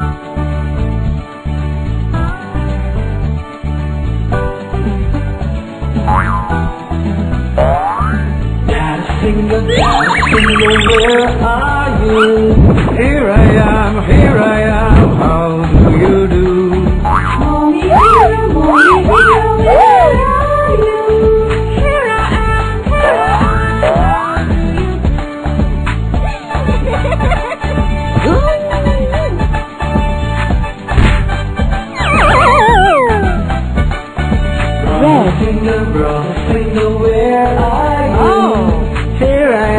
Where are you? Here I am, how do you do? Mommy, mommy, where are you? Here I am, brother, finger, where are you? Oh, here I am.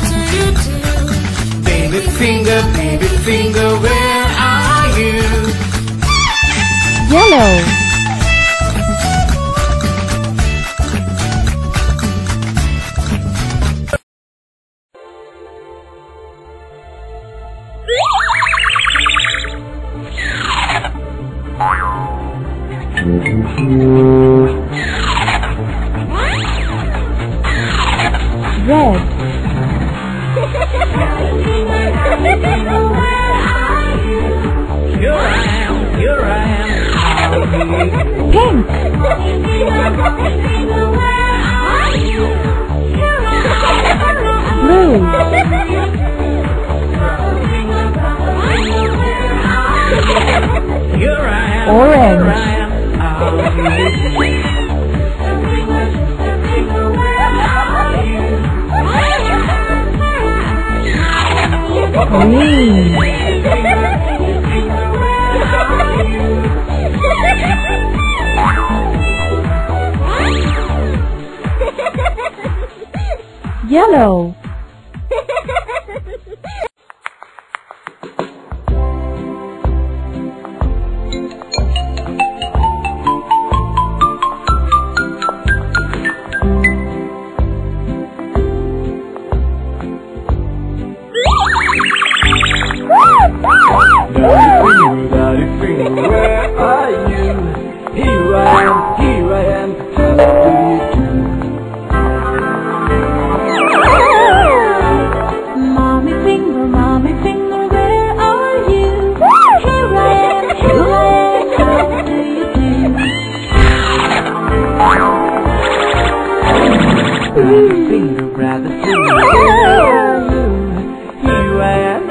do you do? Baby finger, where are you? Yellow. Red. Yellow. Mommy finger, where are you? finger, grab the finger. Here I am,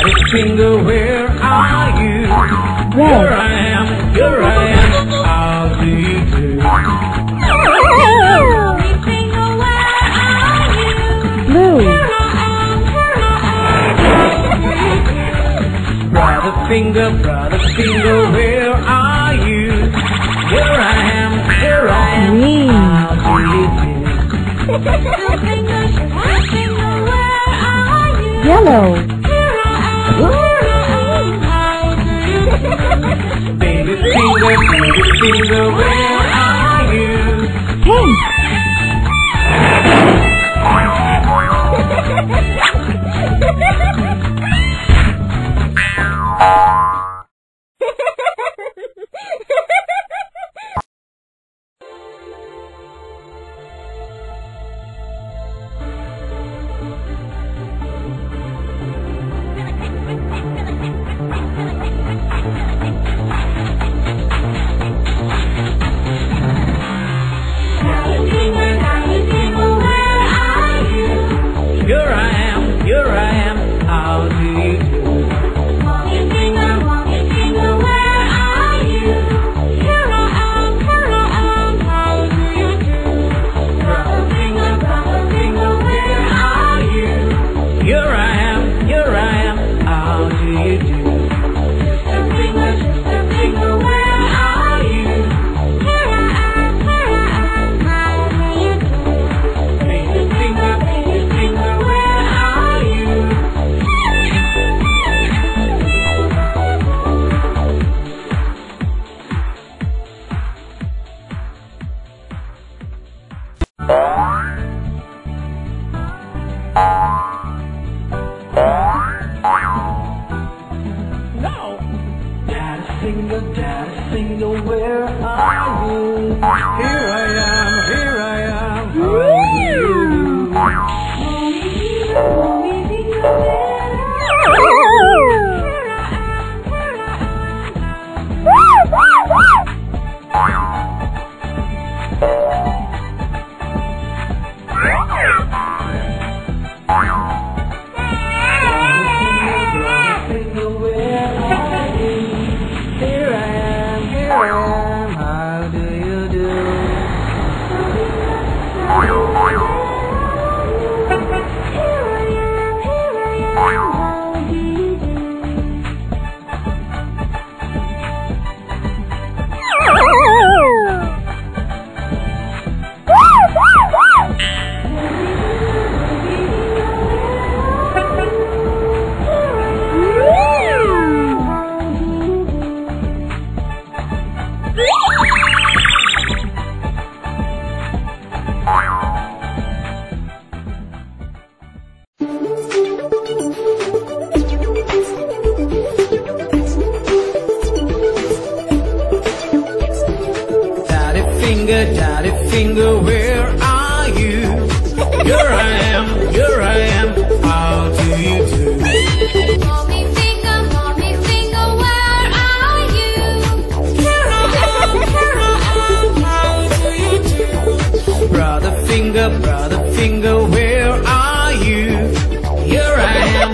sister finger, where are you? Here I am, how do you do? Daddy finger, where are you? Here I am, how do you do? Daddy finger, where are you? Here I am. Brother finger, where are you? Here I am, how do you do? Finger, where are you? Yellow. Baby finger, where are you? Pink. Daddy finger, where are you? Here I am, how do you? Daddy finger, where are you? Here I am, how do you do? Mommy finger, where are you? Here I am, how do you do? Brother finger, where are you? Here I am,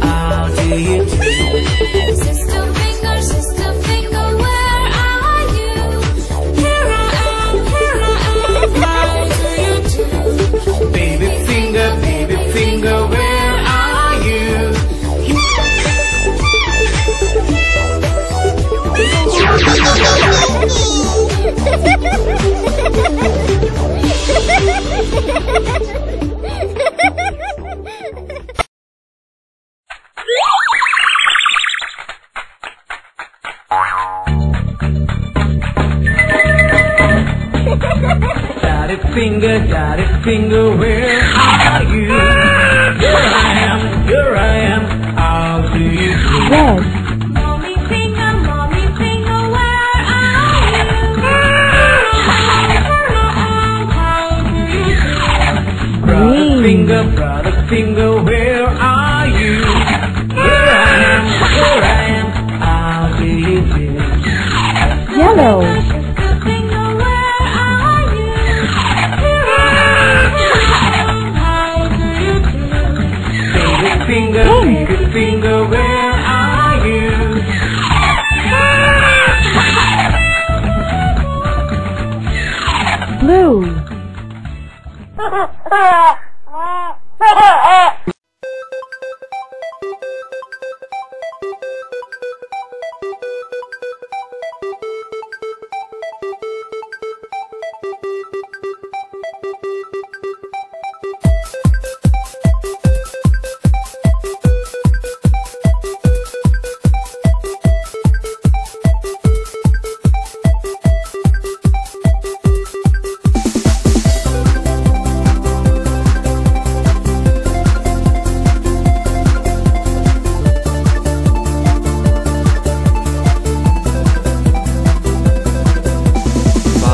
how do you do? Sister finger, where are you? Here I am, how do you do? Baby finger, where are you? finger, dotted finger, where are you? Here I am, I'll do you. Yes. Mommy finger, where are you? Brother finger, where are you? Here I am, I'll do you. Yellow. Big finger, where are you? Blue.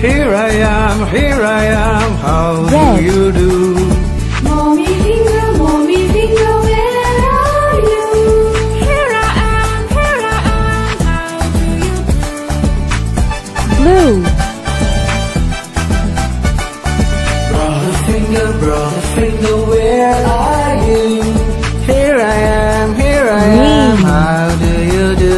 Here I am, how do you do? Mommy finger, where are you? Here I am, how do you do? Blue. Brother finger, where are you? Here I am, how do you do?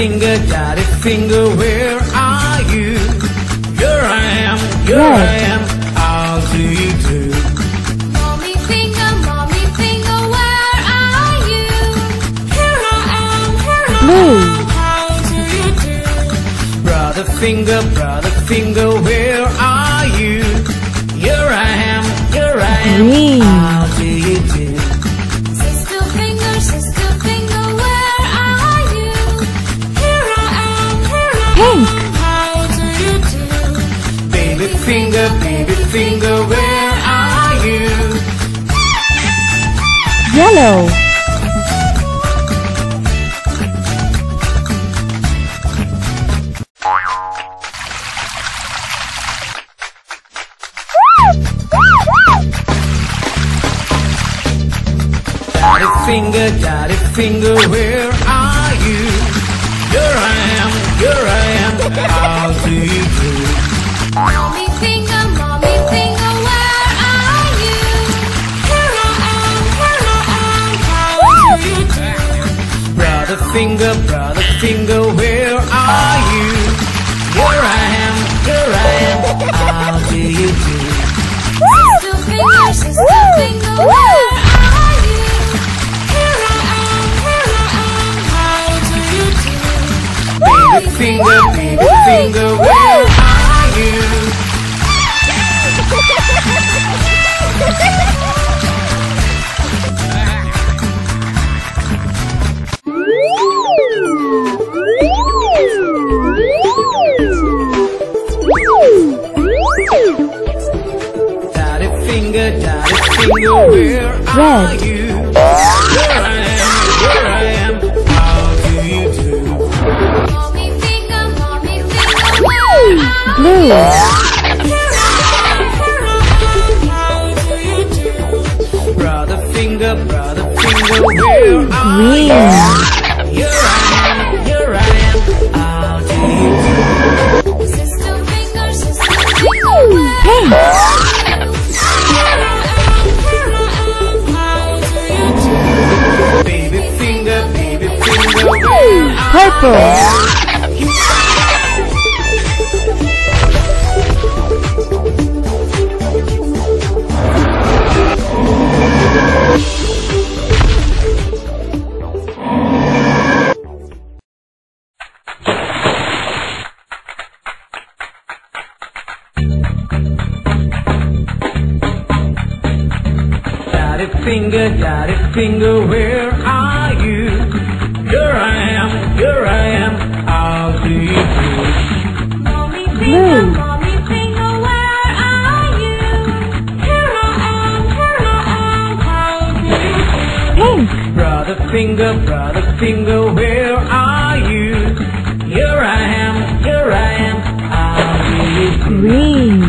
Finger, where are you? Here I am, I'll do you too. Mommy finger, where are you? Here I blue. Brother finger, where are you? Here I am, green. How do you do? Sister finger, where are you? Here I am, pink. How do you do? Baby finger, where are you? Yellow. Daddy finger, where are you? Here I am, how do you do? Mommy finger, where are you? Here I am, how do you do? Brother finger, where are you? Here I am, how do you do? Sister finger, where are you? Baby finger, where are you? Daddy finger, where are you? Here I am, how do you do? Blue. Brother finger, where are you? Here I am, how do you do? Sister finger, where are you? Here I am, how do you do? Baby finger, where are you? Purple. Daddy finger, where are you? Here I am, how do you do? Mommy finger, where are you? Here I am, how do you do? Pink. Brother finger, where are you? Here I am, how do you do? Green.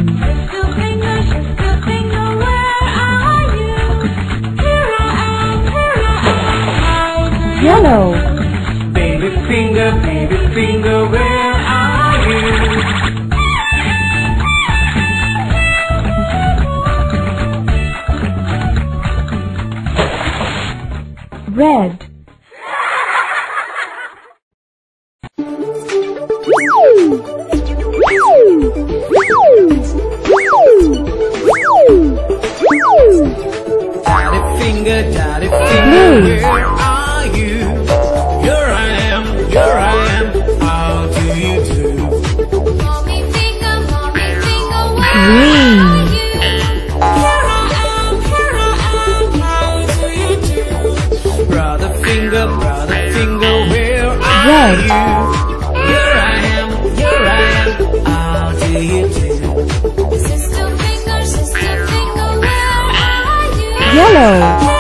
Yellow. Baby finger, where are you? Red. Daddy finger, where are you? Here I am, how do you do? Mommy finger, where are you? Here I am, how do you do? Brother finger, where are you? Here I am, how do you do? Sister finger, where are you? Yellow.